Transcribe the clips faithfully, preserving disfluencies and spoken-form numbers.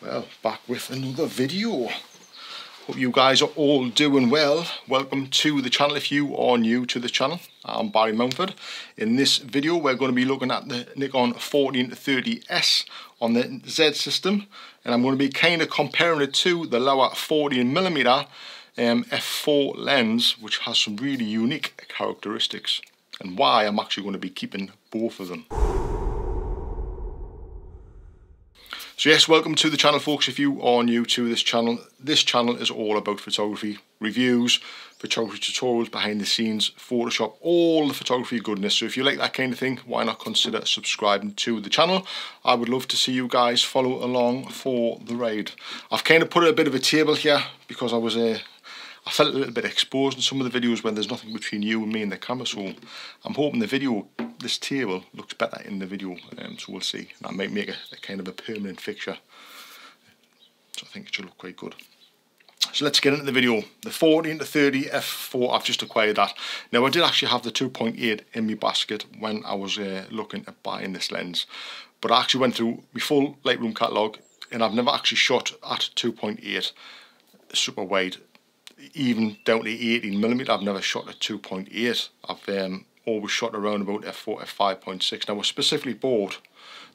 Well, back with another video. Hope you guys are all doing well. Welcome to the channel if you are new to the channel. I'm Barry Mountford. In this video we're going to be looking at the Nikon fourteen to thirty S on the Z system, and I'm going to be kind of comparing it to the Laowa fourteen millimeter um, f four lens, which has some really unique characteristics, and why I'm actually going to be keeping both of them. So yes, welcome to the channel folks. If you are new to this channel, this channel is all about photography reviews, photography tutorials, behind the scenes, Photoshop, all the photography goodness. So if you like that kind of thing, why not consider subscribing to the channel? I would love to see you guys follow along for the ride. I've kind of put a bit of a table here because I was a, I felt a little bit exposed in some of the videos when there's nothing between you and me and the camera. So I'm hoping the video, this table looks better in the video, um, so we'll see. And I might make a, a kind of a permanent fixture, so I think it should look quite good. So let's get into the video. The fourteen to thirty f four, I've just acquired that. Now I did actually have the two point eight in my basket when I was uh, looking at buying this lens, but I actually went through my full Lightroom catalogue and I've never actually shot at two point eight super wide. Even down to eighteen millimeter, I've never shot at two point eight. I've um, always shot around about f four, f five point six. Now I specifically bought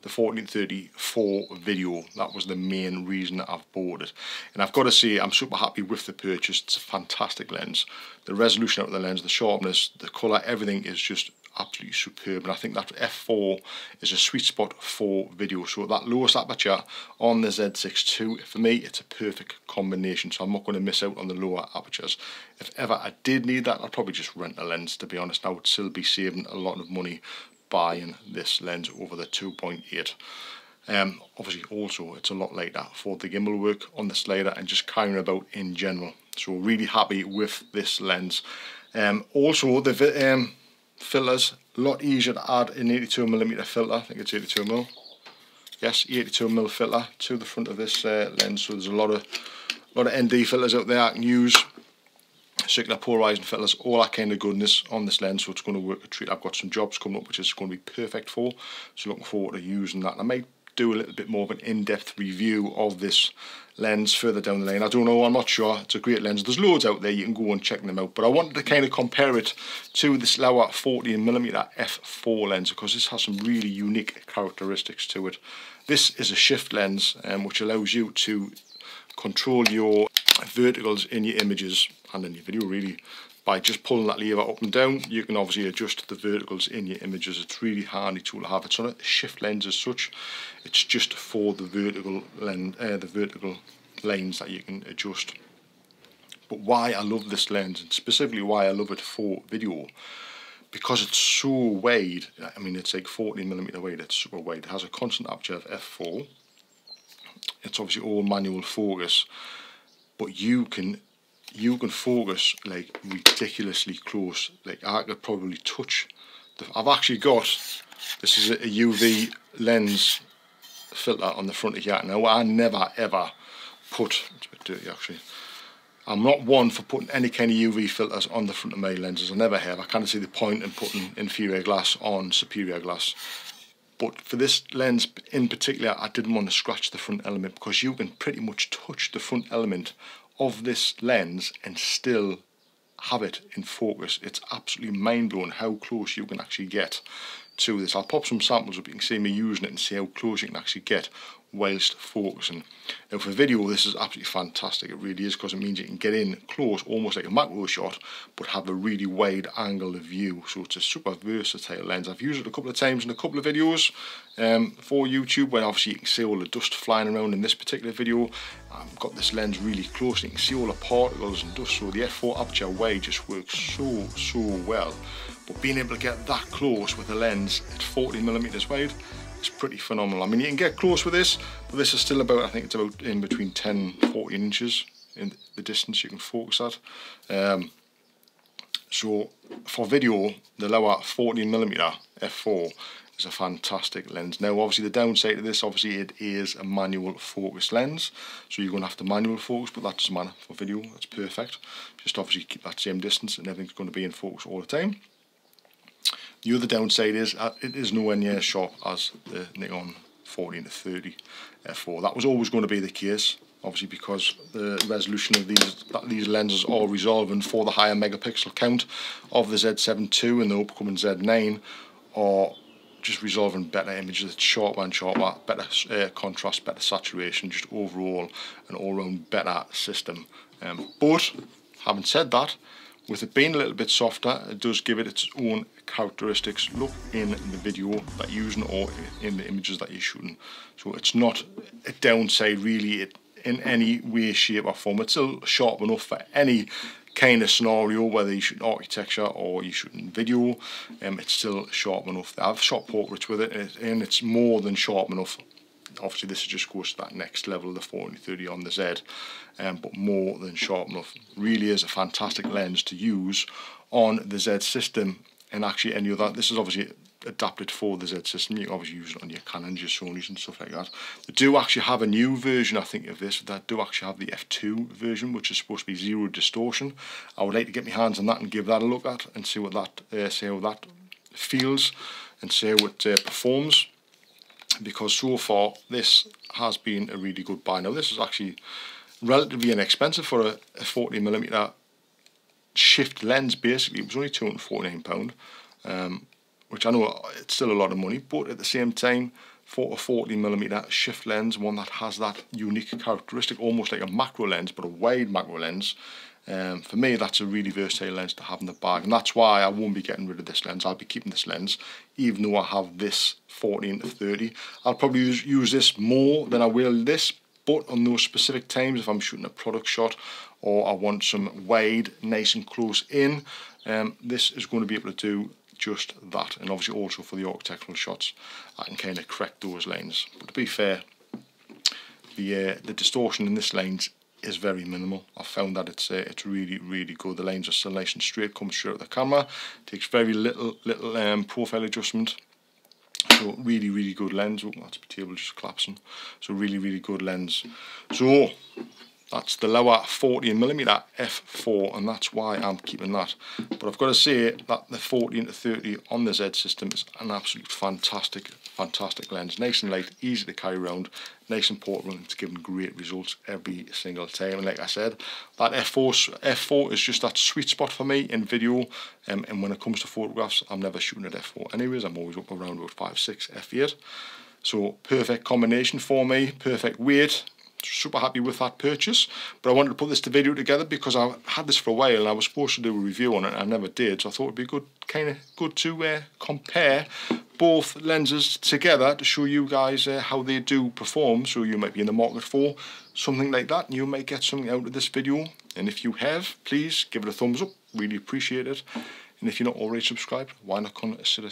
the fourteen thirty for video. That was the main reason that I've bought it. And I've got to say, I'm super happy with the purchase. It's a fantastic lens. The resolution out of the lens, the sharpness, the colour, everything is just absolutely superb. And I think that f four is a sweet spot for video. So that lowest aperture on the Z six two, for me, it's a perfect combination. So I'm not going to miss out on the lower apertures. If ever I did need that, I'd probably just rent a lens, to be honest. I would still be saving a lot of money buying this lens over the two point eight. Um, obviously also it's a lot lighter for the gimbal work on the slider and just carrying about in general. So really happy with this lens. Um, also the um, filters, a lot easier to add an eighty-two millimeter filter. I think it's eighty-two mil. Yes, eighty-two mil filter to the front of this uh, lens. So there's a lot of a lot of N D filters out there I can use. Circular polarizing filters, all that kind of goodness on this lens, so it's going to work a treat. I've got some jobs coming up which is going to be perfect for, so looking forward to using that. And I may do a little bit more of an in-depth review of this lens further down the line. I don't know, I'm not sure. It's a great lens. There's loads out there, you can go and check them out. But I wanted to kind of compare it to this Laowa fourteen millimeter f four lens because this has some really unique characteristics to it. This is a shift lens um, which allows you to control your verticals in your images and in your video really by just pulling that lever up and down. You can obviously adjust the verticals in your images. It's really handy tool to have. It's not a shift lens as such, it's just for the vertical lens, uh, the vertical lines that you can adjust. But why I love this lens, and specifically why I love it for video, because it's so wide. I mean, it's like forty millimeter wide. It's super wide. It has a constant aperture of f four. It's obviously all manual focus, but you can you can focus like ridiculously close. Like I could probably touch the, I've actually got, this is a U V lens filter on the front of here. Now I never ever put, it's a bit dirty actually, I'm not one for putting any kind of U V filters on the front of my lenses. I never have. I can't see the point in putting inferior glass on superior glass. But for this lens in particular, I didn't want to scratch the front element, because you can pretty much touch the front element of this lens and still have it in focus. It's absolutely mind-blowing how close you can actually get to this. I'll pop some samples up, you can see me using it and see how close you can actually get whilst focusing. Now for video, this is absolutely fantastic. It really is, because it means you can get in close, almost like a macro shot, but have a really wide angle of view. So it's a super versatile lens. I've used it a couple of times in a couple of videos um, for YouTube, when obviously you can see all the dust flying around. In this particular video, I've got this lens really close and you can see all the particles and dust. So the f four aperture wide just works so, so well. But being able to get that close with a lens at forty millimeters wide, it's pretty phenomenal. I mean, you can get close with this, but this is still about, I think it's about in between ten, fourteen inches in the distance you can focus at. Um, so for video, the Laowa fourteen millimeter f four is a fantastic lens. Now obviously the downside to this, obviously it is a manual focus lens, so you're going to have to manual focus, but that doesn't matter for video, that's perfect. Just obviously keep that same distance and everything's going to be in focus all the time. The other downside is uh, it is nowhere near as sharp as the Nikon fourteen to thirty f four. That was always going to be the case, obviously, because the resolution of these that these lenses are resolving for the higher megapixel count of the Z seven two and the upcoming Z nine are just resolving better images, sharper and sharper, better uh, contrast, better saturation, just overall an all-round better system. Um, but having said that, with it being a little bit softer, it does give it its own characteristics. Look in the video that you're using or in the images that you're shooting. So it's not a downside really in any way, shape or form. It's still sharp enough for any kind of scenario, whether you shoot architecture or you shoot in video, um, it's still sharp enough. I've shot portraits with it and it's more than sharp enough. Obviously this just goes to that next level, the fourteen to thirty on the Z, um, but more than sharp enough. Really is a fantastic lens to use on the Z system, and actually any other. This is obviously adapted for the Z system. You can obviously use it on your Canons, your Sonys and stuff like that. They do actually have a new version, I think, of this. They do actually have the F two version, which is supposed to be zero distortion. I would like to get my hands on that and give that a look at and see what that uh, see how that feels and see how it uh, performs. Because so far this has been a really good buy. Now this is actually relatively inexpensive for a forty millimeter shift lens. Basically it was only two hundred and forty-nine pounds, um, which I know it's still a lot of money, but at the same time for a forty millimeter shift lens, one that has that unique characteristic, almost like a macro lens but a wide macro lens, um, for me that's a really versatile lens to have in the bag, and that's why I won't be getting rid of this lens. I'll be keeping this lens even though I have this fourteen to thirty. I'll probably use, use this more than I will this, but on those specific times if I'm shooting a product shot or I want some wide, nice and close in, um, this is going to be able to do just that. And obviously also for the architectural shots I can kind of correct those lines, but to be fair the, uh, the distortion in this lens is very minimal. I've found that it's uh, it's really really good. The lines are still nice and straight, comes straight at the camera, takes very little little um, profile adjustment. So really, really good lens. Oh, that's the table just collapsing. So really, really good lens. So that's the Laowa forty millimeter f four, and that's why I'm keeping that. But I've got to say that the fourteen to thirty on the Z system is an absolute fantastic, fantastic lens. Nice and light, easy to carry around, nice and portable, and it's given great results every single time. And like I said, that f four is just that sweet spot for me in video, um, and when it comes to photographs, I'm never shooting at f four anyways. I'm always up around about five, six, f eight. So perfect combination for me, perfect weight. Super happy with that purchase, but I wanted to put this video together because I had this for a while and I was supposed to do a review on it and I never did, so I thought it'd be good, kind of good to uh, compare both lenses together to show you guys uh, how they do perform, so you might be in the market for something like that and you might get something out of this video. And if you have, please give it a thumbs up, really appreciate it. And if you're not already subscribed, why not consider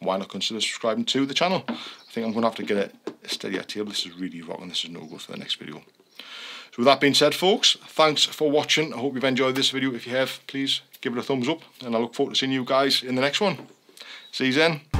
why not consider subscribing to the channel? I think I'm gonna have to get it steady at table. This is really rocking. This is no good for the next video. So with that being said, folks, thanks for watching. I hope you've enjoyed this video. If you have, please give it a thumbs up, and I look forward to seeing you guys in the next one. See you then.